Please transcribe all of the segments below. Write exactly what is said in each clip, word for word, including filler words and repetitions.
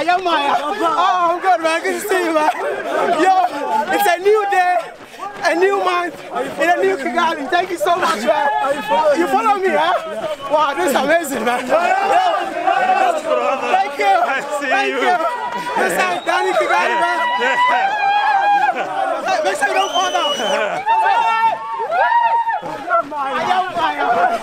Yo, Maya. Oh, I'm good, man. Good to see you, man. Yo, it's a new day, a new month, and a new Kigali. Thank you so much, man. You follow me, huh? Wow, this is amazing, man. Thank you. Thank you. This is a Danny Kigali, man. Hey, make sure you don't fall down. I am Maya.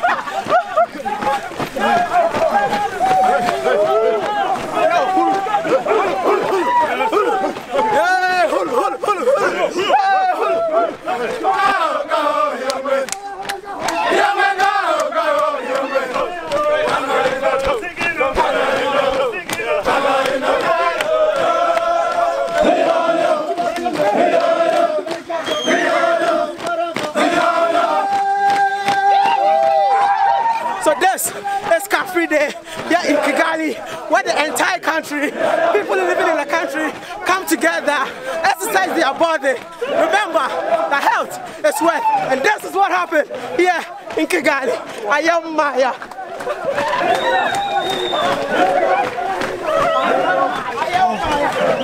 So this is Kafri Day here in Kigali, where the entire country, people living in the country, come together, exercise their body. Remember, the health is wealth, and this is what happened here in Kigali. I am Maya. I am Maya.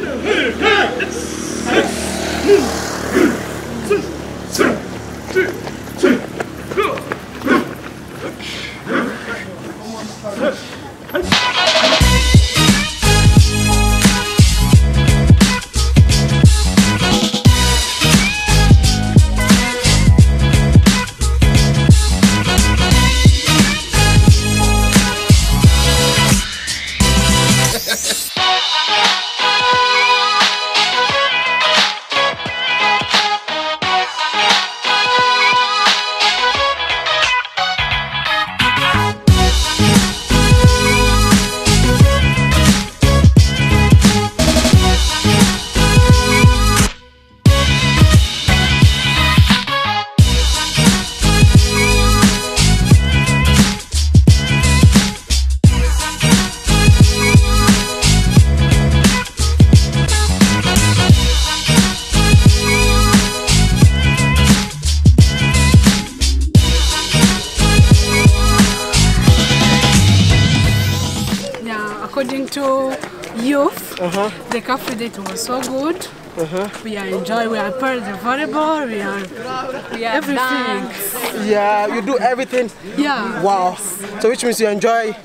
The coffee date was so good. Uh-huh. We are enjoying, we are part of the volleyball, we are, we are everything. Dance. Yeah, you do everything? Yeah. Wow. So which means you enjoy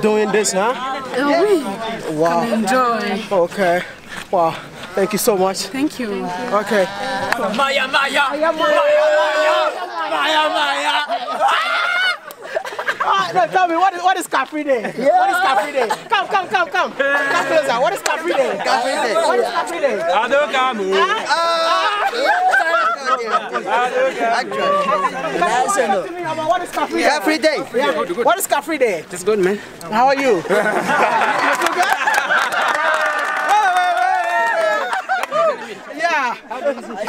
doing this, huh? Uh, we wow. Can enjoy. Okay. Wow. Thank you so much. Thank you. Thank you. Okay. Maya, Maya! Maya, Maya! Maya, Maya! Maya, Maya. Ah, no, tell me, what is, what is Kafri Day? Yeah. What is Kafri Day? Come, come, come, come. Come closer. What is Kafri Day? Kafri Day. What is Kafri Day? I don't come. Ah. Ah. Actually, Car-Free Day. What is Car-Free Day? It's good, man. How are you?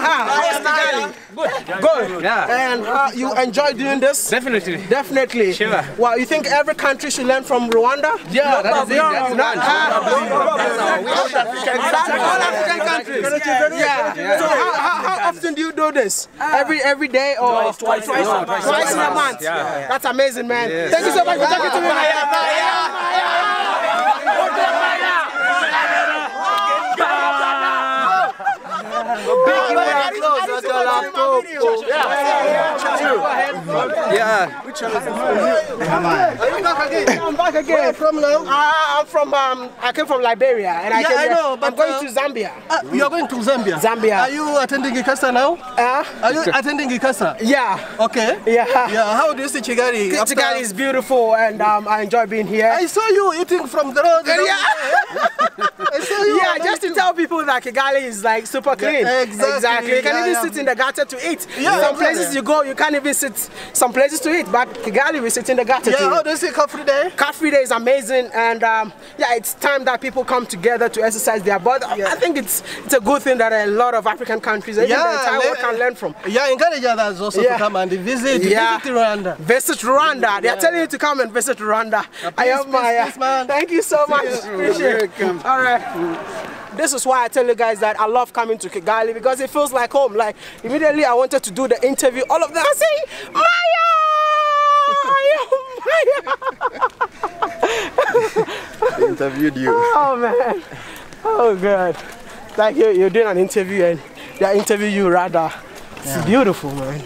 Ah, good. Good. Yeah. And uh, you enjoy doing this? Definitely. Definitely. Sure. Well, you think every country should learn from Rwanda? Yeah, that's it. All African countries. Yeah. So how, how, how often do you do this? Every every day or no, twice, twice, twice, no, twice, twice in a month? Yeah. Yeah. That's amazing, man. Yes. Thank you so much for talking to me. Yeah. Which one is it? Are you back again? I'm back again. Where are you from now? Uh, I'm from, um, I came from Liberia. And I yeah, came I know. But I'm going uh, to Zambia. Uh, you're going to Zambia? Zambia. Are you attending Ikasa now? Uh, are you attending Ikasa? Yeah. Okay. Yeah. Yeah. How do you see Kigali? Kigali is beautiful and um, I enjoy being here. I saw you eating from the road. Yeah. I saw you. Yeah, just to tell people that Kigali is like super clean. Yeah, exactly. exactly. You can yeah, even yeah. sit in the gutter to eat. Yeah, some places yeah. you go, you can't even sit. Some places to eat, but Kigali we sit in the gutter. Yeah, to how do you see Car-Free Day? Car-Free Day is amazing, and um, yeah, it's time that people come together to exercise their body. Yeah. I think it's it's a good thing that a lot of African countries, even yeah, the entire world, can learn from. Yeah, encourage others also yeah. to come and visit. Yeah. Visit Rwanda. Visit Rwanda. They yeah. are telling you to come and visit Rwanda. Yeah, I am Maya. Uh, thank you so much. Appreciate it. All right. This is why I tell you guys that I love coming to Kigali because it feels like home. Like immediately I wanted to do the interview, all of them are saying, Maya! Maya! They interviewed you. Oh man. Oh god. Like you, you're doing an interview and they interview you rather. It's yeah. beautiful, man.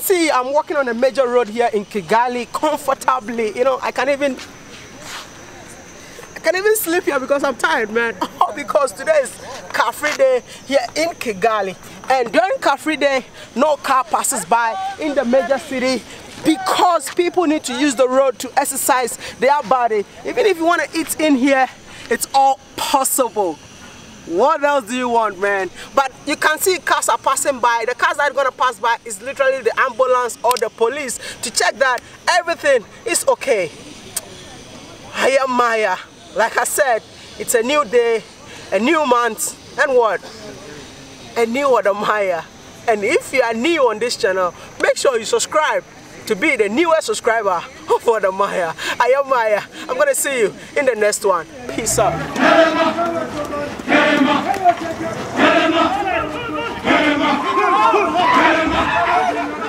See, I'm walking on a major road here in Kigali comfortably. You know, I can't even I can't even sleep here because I'm tired, man. All because today is Car-Free Day here in Kigali. And during Car-Free Day, no car passes by in the major city because people need to use the road to exercise their body. Even if you want to eat in here, it's all possible. What else do you want, man? But you can see cars are passing by. The cars that are gonna pass by is literally the ambulance or the police to check that everything is okay. Hiya Maya. Like I said, it's a new day, a new month, and what? A new Wode Maya. And if you are new on this channel, make sure you subscribe to be the newest subscriber of Wode Maya. Hiya Maya. I'm gonna see you in the next one. Peace out. Get him up! Get him up! Get him up! Get him up!